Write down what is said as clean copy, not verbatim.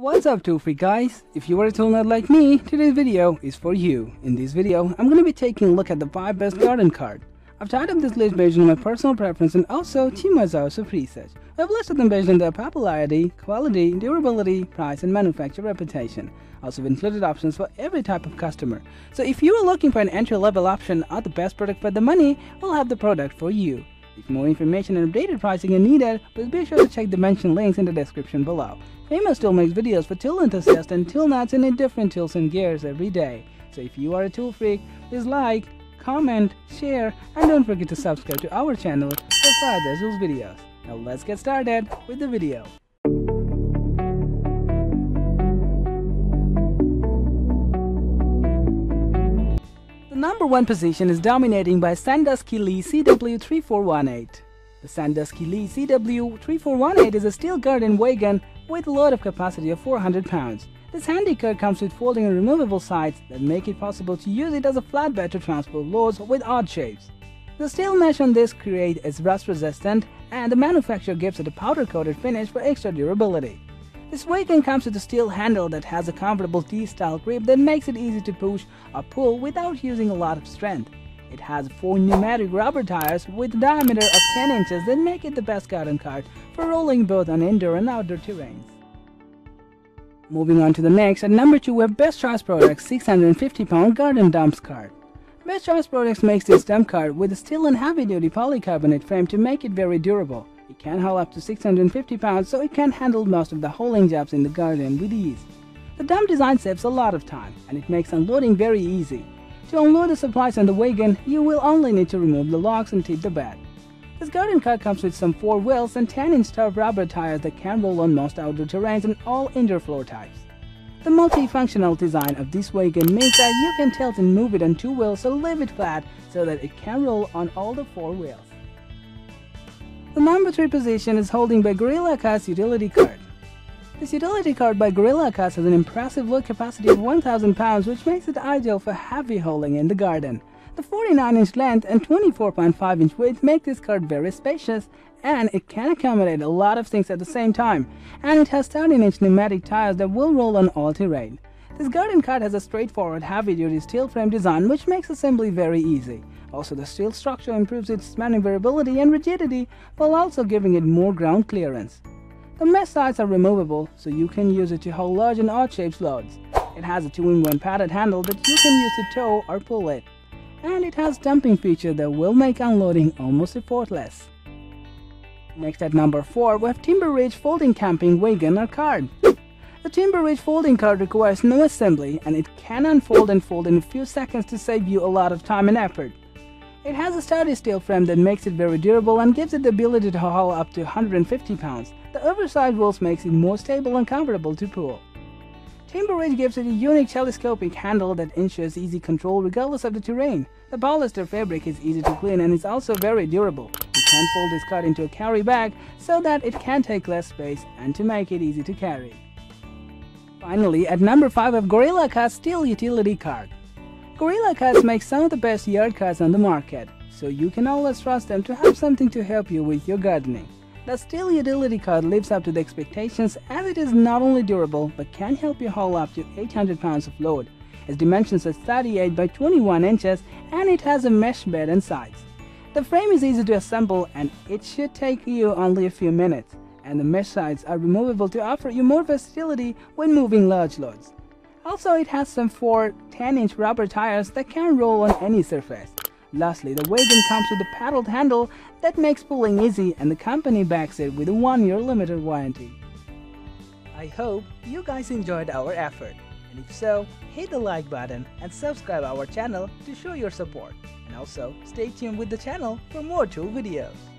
What's up, tool freak guys? If you are a tool nut like me, today's video is for you. In this video, I'm going to be taking a look at the 5 best garden carts. I've tied up this list based on my personal preference and also 2 months of research. I've listed them based on their popularity, quality, durability, price, and manufacturer reputation. Also included options for every type of customer. So if you are looking for an entry-level option or the best product for the money, we'll have the product for you. If more information and updated pricing are needed, please be sure to check the mentioned links in the description below. Famous Tool makes videos for tool enthusiasts and tool nuts and in different tools and gears every day. So if you are a tool freak, please like, comment, share, and don't forget to subscribe to our channel for further tools videos. Now let's get started with the video. Number 1 position is dominating by Sandusky Lee CW3418. The Sandusky Lee CW3418 is a steel garden wagon with a load of capacity of 400 pounds. This handy cart comes with folding and removable sides that make it possible to use it as a flatbed to transport loads with odd shapes. The steel mesh on this crate is rust resistant and the manufacturer gives it a powder coated finish for extra durability. This wagon comes with a steel handle that has a comfortable T-style grip that makes it easy to push or pull without using a lot of strength. It has 4 pneumatic rubber tires with a diameter of 10 inches that make it the best garden cart for rolling both on indoor and outdoor terrains. Moving on to the next, at number 2 we have Best Choice Products 650-pound garden dump cart. Best Choice Products makes this dump cart with a steel and heavy-duty polycarbonate frame to make it very durable. It can haul up to 650 pounds, so it can handle most of the hauling jobs in the garden with ease. The dump design saves a lot of time, and it makes unloading very easy. To unload the supplies on the wagon, you will only need to remove the logs and tip the bed. This garden cart comes with some 4 wheels and 10-inch tough rubber tires that can roll on most outdoor terrains and all indoor floor types. The multifunctional design of this wagon means that you can tilt and move it on 2 wheels or leave it flat so that it can roll on all the 4 wheels. The number 3 position is holding by Gorilla Carts utility cart. This utility cart by Gorilla Carts has an impressive load capacity of 1,000 pounds, which makes it ideal for heavy hauling in the garden. The 49-inch length and 24.5-inch width make this cart very spacious, and it can accommodate a lot of things at the same time. And it has 13-inch pneumatic tires that will roll on all terrain. This garden cart has a straightforward heavy-duty steel frame design, which makes assembly very easy. Also, the steel structure improves its maneuverability and rigidity while also giving it more ground clearance. The mesh sides are removable, so you can use it to haul large and odd-shaped loads. It has a 2-in-1 padded handle that you can use to tow or pull it. And it has dumping feature that will make unloading almost effortless. Next at number 4, we have Timber Ridge folding camping wagon or cart. The Timber Ridge folding cart requires no assembly, and it can unfold and fold in a few seconds to save you a lot of time and effort. It has a sturdy steel frame that makes it very durable and gives it the ability to haul up to 150 pounds. The oversized wheels makes it more stable and comfortable to pull. Timber Ridge gives it a unique telescopic handle that ensures easy control regardless of the terrain. The polyester fabric is easy to clean and is also very durable. You can fold this cart into a carry bag so that it can take less space and to make it easy to carry. Finally, at number 5 of Gorilla Carts steel utility cart. Gorilla Carts makes some of the best yard carts on the market, so you can always trust them to have something to help you with your gardening. The steel utility cart lives up to the expectations as it is not only durable but can help you haul up to 800 pounds of load. Its dimensions are 38 by 21 inches and it has a mesh bed and sides. The frame is easy to assemble and it should take you only a few minutes, and the mesh sides are removable to offer you more versatility when moving large loads. Also, it has some 4 10-inch rubber tires that can roll on any surface. Lastly, the wagon comes with a paddled handle that makes pulling easy, and the company backs it with a 1-year limited warranty. I hope you guys enjoyed our effort, and if so, hit the like button and subscribe our channel to show your support. And also, stay tuned with the channel for more tool videos.